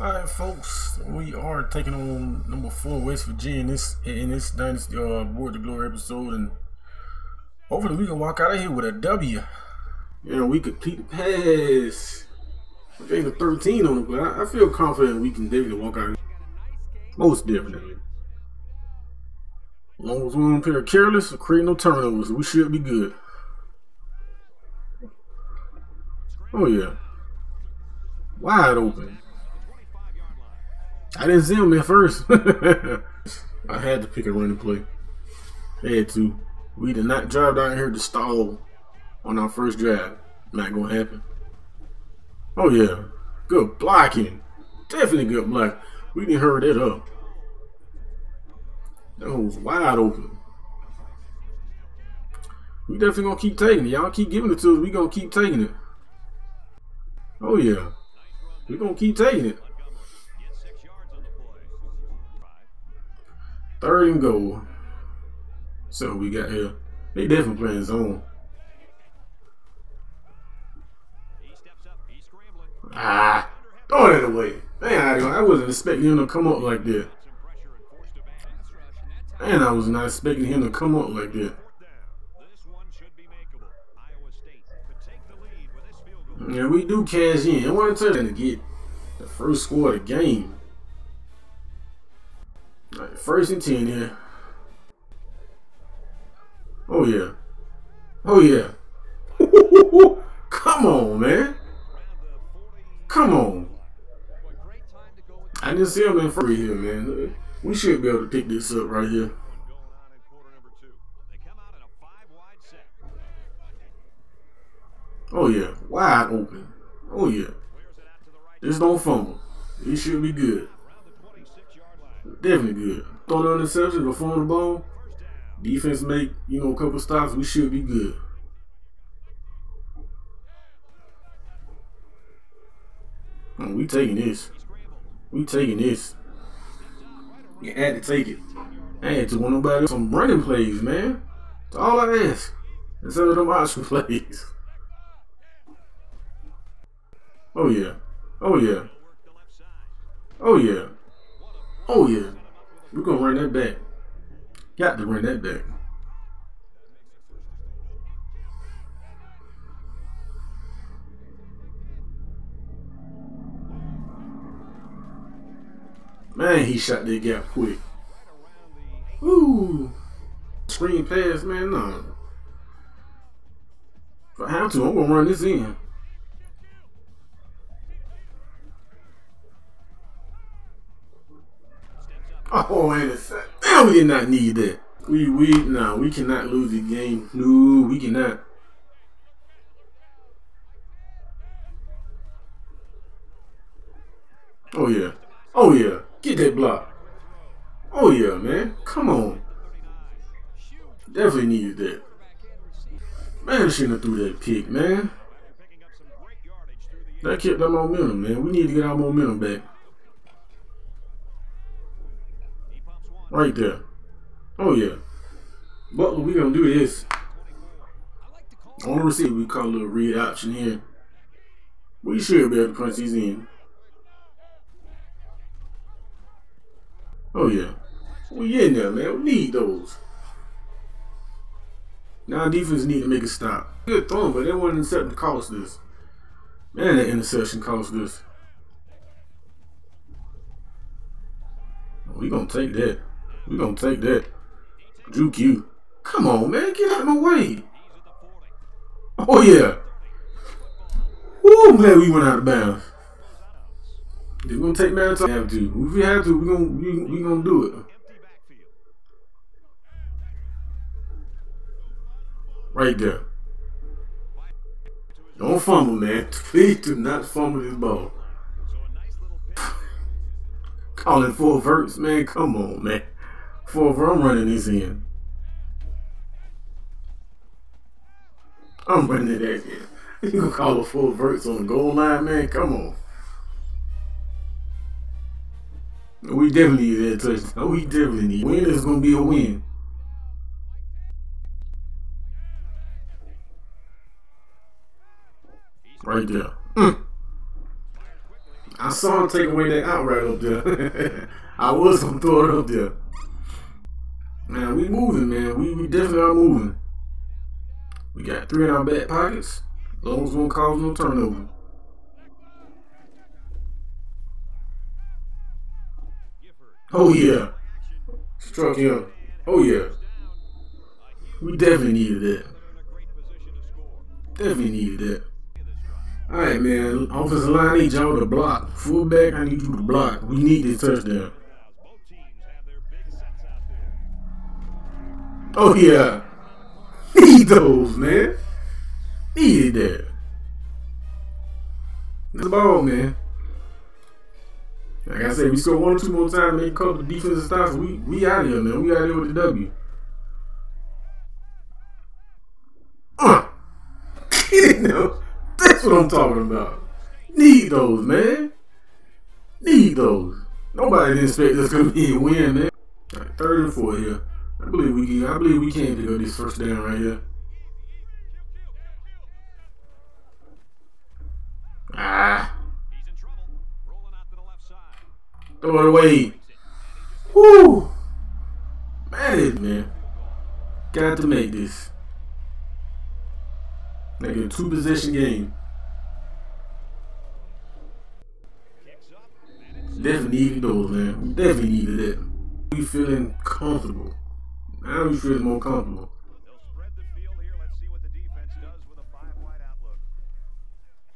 Alright folks, we are taking on number 4 West Virginia in this Dynasty Board of Glory episode, and hopefully we can walk out of here with a W. Yeah, we complete the pass. We're getting a 13 on it, but I feel confident we can definitely walk out of here. Most definitely. As long as we don't appear careless or create no turnovers, we should be good. Oh yeah. Wide open. I didn't see him at first. I had to pick a running play. Had to. We did not drive down here to stall on our first drive. Not gonna happen. Oh yeah, good blocking. Definitely good block. We didn't hurry that up. That was wide open. We definitely gonna keep taking it. Y'all keep giving it to us. We gonna keep taking it. Oh yeah, we gonna keep taking it. Third and goal. So we got here. They definitely playing zone. Ah, throw it away. Man, I wasn't expecting him to come up like that. And I was not expecting him to come up like that. Yeah, we do cash in. I want to tell you to get the first score of the game. Alright, first and 10 here. Oh yeah. Oh yeah. Come on, man. Come on. I didn't see him in free here, man. We should be able to pick this up right here. Oh yeah. Wide open. Oh yeah. Just don't fumble. It should be good. Definitely good. Throw the interception, go phone the ball. Defense make, you know, a couple stops. We should be good. Oh, we taking this. We taking this. You had to take it. I had to want nobody else. Some running plays, man. That's all I ask. Instead of them option plays. Oh yeah. Oh yeah. Oh yeah. Oh yeah, we're gonna run that back. Got to run that back. Man, he shot that gap quick. Ooh, screen pass, man. No, if I have to, I'm gonna run this in. Oh, and it's damn, we did not need that. We cannot lose the game. No, we cannot. Oh yeah. Oh yeah. Get that block. Oh yeah, man. Come on. Definitely needed that. Man, I shouldn't have threw that pick, man. That kept our momentum, man. We need to get our momentum back. Right there. Oh yeah. Butler, we gonna do this. On the receiver, we call a little read option here. We should be able to punch these in. Oh yeah. We in there, man. We need those. Now defense need to make a stop. Good throw, but that one interception cost this. Man, that interception cost this. We gonna take that. We're going to take that. Juke you. Come on, man. Get out of my way. Oh, yeah. Woo, I'm glad we went out of bounds. They're going to take man time. If we have to, we're going to do it. Right there. Don't fumble, man. Please do not fumble this ball. Calling full verts, man. Come on, man. I'm running this in. I'm running it again. You gonna call a full verts on the goal line, man? Come on. We definitely need that touchdown. We definitely need. Win is gonna be a win. Right there. I I saw him take away that outright up there. I was gonna throw it up there. Man, we moving, man. We definitely are moving. We got 3 in our back pockets. Those won't cause no turnover. Oh yeah, struck him. Oh yeah, we definitely needed that. Definitely needed that. All right, man. Offensive line, I need y'all to block. Fullback, I need you to block. We need this touchdown. Oh yeah, need those, man. Needed that. That's the ball, man. Like I said, we score 1 or 2 more times, make a couple of defensive stops, we out of here, man. We out of here with the W. You know, that's what I'm talking about. Need those, man. Need those. Nobody didn't expect us to be and win, man. All right, 3rd and 4 here. I believe we can pick up this first down right here. Ah. Throw it away. Woo! Man. Got to make this. Make it a 2-possession game. Definitely needed those, man. We definitely needed that. We feeling comfortable. Now we feel more comfortable.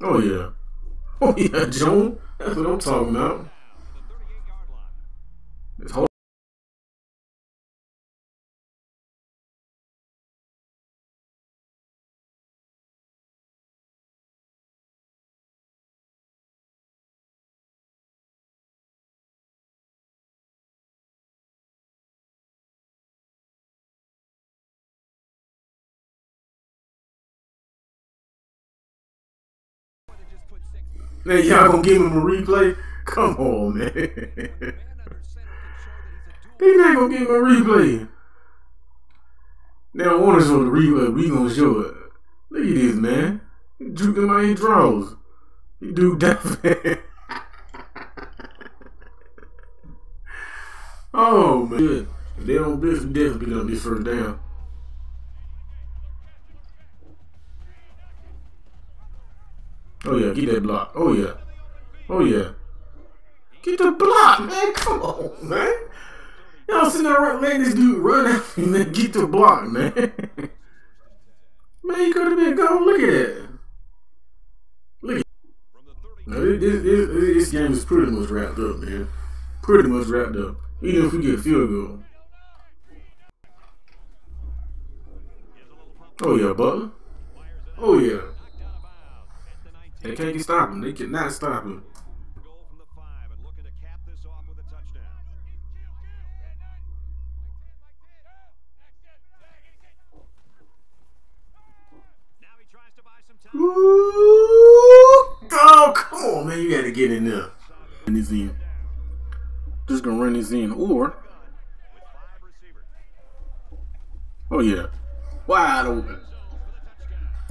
Oh yeah. Oh yeah, Joan. That's what I'm talking about. This whole man, y'all gonna give him a replay? Come on, man. They not gonna give him a replay. They don't want to show the replay. We gonna show it. Look at this, man. He juked him out, he draws. He do that, man. Oh, man. If they don't blitz, we definitely pick up this first down. Oh, yeah. Get that block. Oh, yeah. Oh, yeah. Get the block, man. Come on, man. Y'all sitting there right, man, this dude run after me, man. Get the block, man. Man, you could have been gone. Look at that. Look at that. No, this game is pretty much wrapped up, man. Pretty much wrapped up. Even if we get a field goal. Oh, yeah, Butler. Oh, yeah. They can't stop him. They cannot stop him. Ooh, oh, come on, man. You got to get in there. Run this in. Just going to run this in. Or. Oh, yeah. Wide open.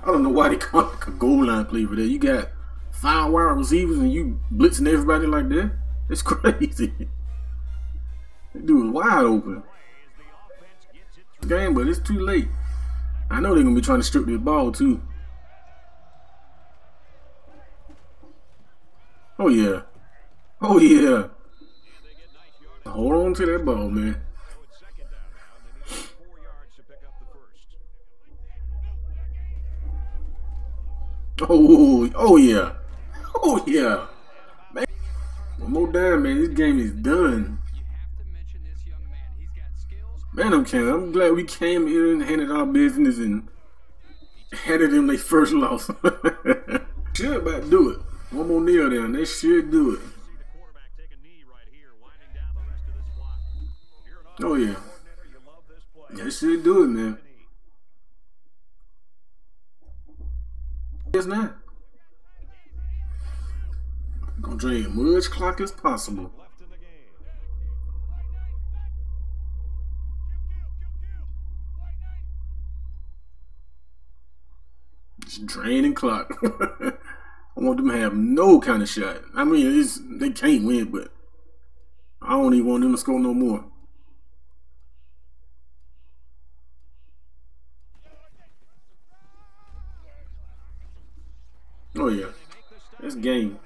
I don't know why they call it a goal line play for that. You got 5 wide receivers and you blitzing everybody like that? It's crazy. That dude is wide open. Game, but it's too late. I know they're going to be trying to strip this ball, too. Oh, yeah. Oh, yeah. Hold on to that ball, man. Oh, oh yeah, oh yeah, man. One more dime, man. This game is done. Man, I'm glad we came here and handed our business and handed them their first loss. Should about do it. One more kneel down. They should do it. Oh yeah, they should do it, man. Guess not. I'm gonna drain as much clock as possible. Just draining clock. I want them to have no kind of shot. I mean, they can't win, but I don't even want them to score no more. Oh, yeah. That's game.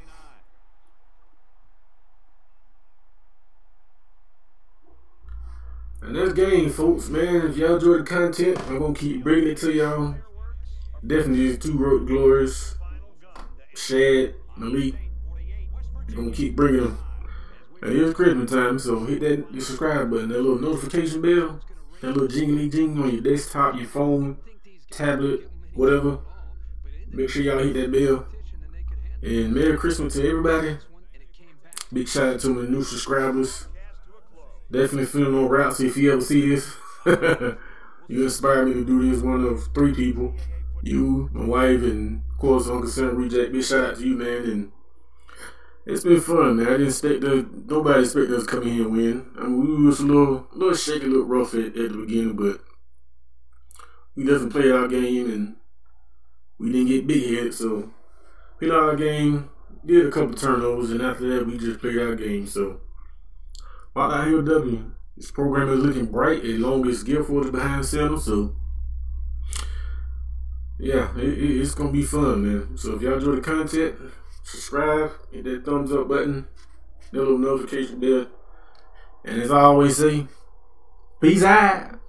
And that's game, folks, man. If y'all enjoy the content, I'm going to keep bringing it to y'all. Definitely these two Road To Glories, Shad, Malik. I'm going to keep bringing them. And it's Christmas time, so hit that subscribe button, that little notification bell, that little jingly jing on your desktop, your phone, tablet, whatever. Make sure y'all hit that bell. And Merry Christmas to everybody. Big shout out to my new subscribers. Definitely feeling on routes if you ever see this. You inspired me to do this. One of three people. You, my wife, and of course Uncle Sam Reject. Big shout out to you, man. And it's been fun, man. I didn't expect us, nobody expected us to come in here and win. I mean, we was a little shaky, a little rough at the beginning, but we definitely played our game and we didn't get big headed, so we played our game, did a couple turnovers, and after that we just played our game. So YILW, this program is looking bright as long as Gifford is behind center, so yeah, it's gonna be fun, man. So if y'all enjoy the content, subscribe, hit that thumbs up button, that little notification bell, and as I always say, peace out.